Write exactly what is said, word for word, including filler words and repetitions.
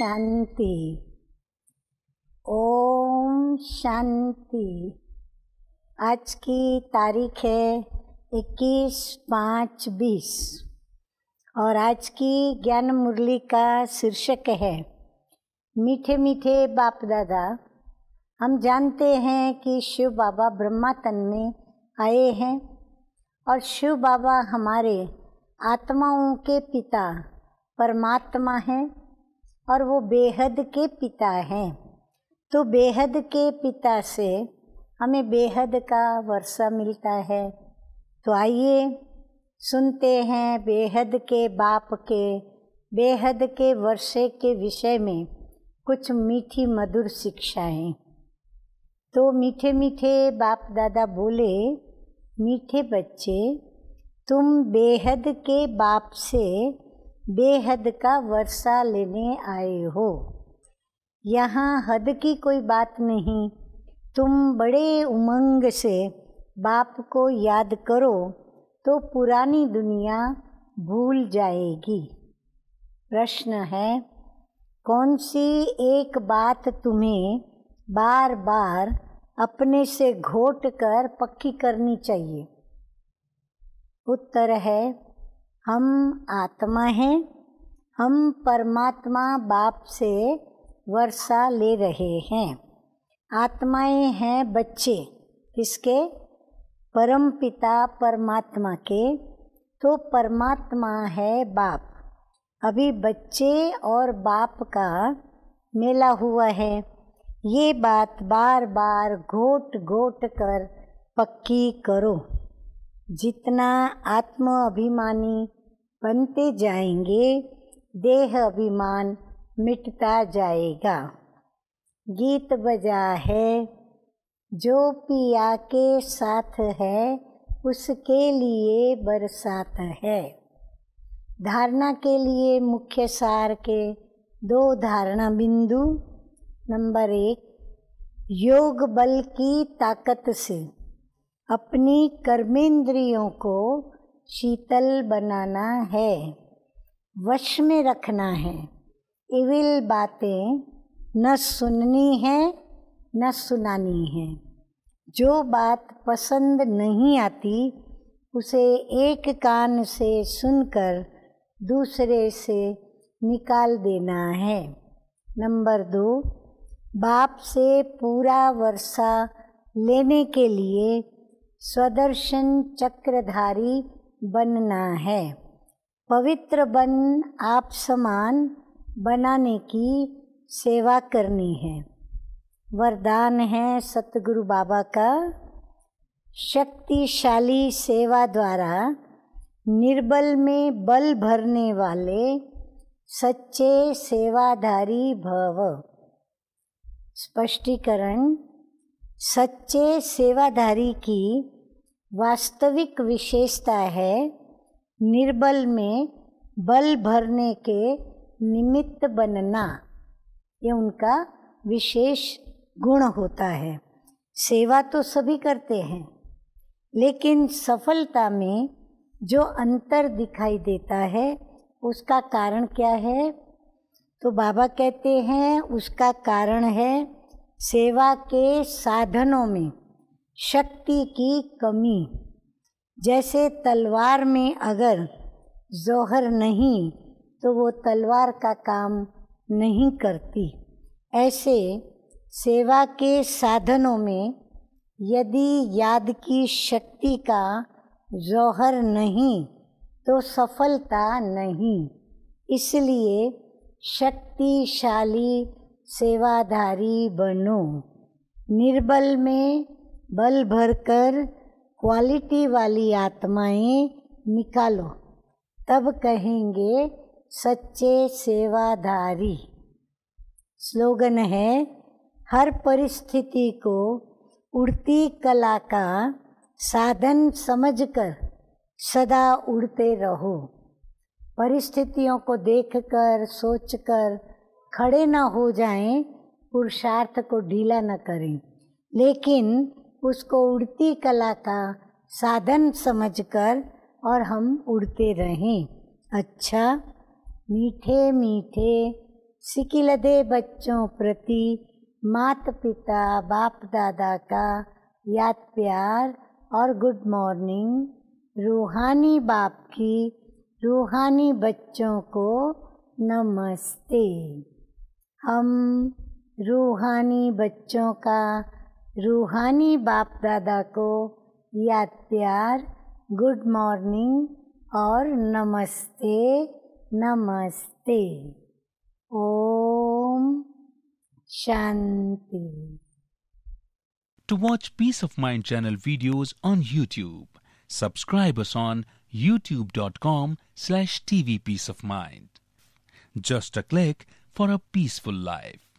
शांति, ओम शांति। आज की तारीख है इक्कीस पाँच बीस और आज की ज्ञान मुरली का शीर्षक है मीठे मीठे बाप दादा। हम जानते हैं कि शिव बाबा ब्रह्मा तन में आए हैं और शिव बाबा हमारे आत्माओं के पिता परमात्मा हैं और वो बेहद के पिता हैं। तो बेहद के पिता से हमें बेहद का वर्षा मिलता है। तो आइए सुनते हैं बेहद के बाप के बेहद के वर्षे के विषय में कुछ मीठी मधुर शिक्षाएं। तो मीठे मीठे बाप दादा बोले, मीठे बच्चे तुम बेहद के बाप से बेहद का वर्षा लेने आए हो। यहाँ हद की कोई बात नहीं। तुम बड़े उमंग से बाप को याद करो तो पुरानी दुनिया भूल जाएगी। प्रश्न है, कौन सी एक बात तुम्हें बार बार अपने से घोट कर पक्की करनी चाहिए? उत्तर है, हम आत्मा हैं, हम परमात्मा बाप से वर्षा ले रहे हैं। आत्माएं हैं बच्चे किसके? परम पिता परमात्मा के। तो परमात्मा है बाप। अभी बच्चे और बाप का मेला हुआ है। ये बात बार बार घोट घोट कर पक्की करो। जितना आत्म अभिमानी बनते जाएंगे देह अभिमान मिटता जाएगा। गीत बजा है, जो पिया के साथ है उसके लिए बरसात है। धारणा के लिए मुख्य सार के दो धारणा बिंदु। नंबर एक, योग बल की ताकत से अपनी कर्मेंद्रियों को शीतल बनाना है, वश में रखना है। इविल बातें न सुननी है न सुनानी है। जो बात पसंद नहीं आती उसे एक कान से सुनकर दूसरे से निकाल देना है। नंबर दो, बाप से पूरा वर्षा लेने के लिए स्वदर्शन चक्रधारी बनना है। पवित्र बन आप समान बनाने की सेवा करनी है। वरदान है सतगुरु बाबा का, शक्तिशाली सेवा द्वारा निर्बल में बल भरने वाले सच्चे सेवाधारी भव। स्पष्टीकरण, सच्चे सेवाधारी की वास्तविक विशेषता है निर्बल में बल भरने के निमित्त बनना। ये उनका विशेष गुण होता है। सेवा तो सभी करते हैं लेकिन सफलता में जो अंतर दिखाई देता है उसका कारण क्या है? तो बाबा कहते हैं उसका कारण है सेवा के साधनों में शक्ति की कमी। जैसे तलवार में अगर जोहर नहीं तो वो तलवार का काम नहीं करती, ऐसे सेवा के साधनों में यदि याद की शक्ति का जोहर नहीं तो सफलता नहीं। इसलिए शक्तिशाली सेवाधारी बनो, निर्बल में बल भरकर क्वालिटी वाली आत्माएं निकालो, तब कहेंगे सच्चे सेवाधारी। स्लोगन है, हर परिस्थिति को उड़ती कला का साधन समझकर सदा उड़ते रहो। परिस्थितियों को देखकर सोचकर खड़े ना हो जाएं, पुरुषार्थ को ढीला न करें, लेकिन उसको उड़ती कला का साधन समझकर और हम उड़ते रहें। अच्छा, मीठे मीठे सिकिलधे बच्चों प्रति मात पिता बाप दादा का याद प्यार और गुड मॉर्निंग। रूहानी बाप की रूहानी बच्चों को नमस्ते। हम रूहानी बच्चों का रूहानी बाप दादा को याद प्यार, गुड मॉर्निंग और नमस्ते नमस्ते। ओम Shanti. To watch Peace of Mind channel videos on YouTube, subscribe us on youtube dot com slash T V Peace of Mind. Just a click for a peaceful life.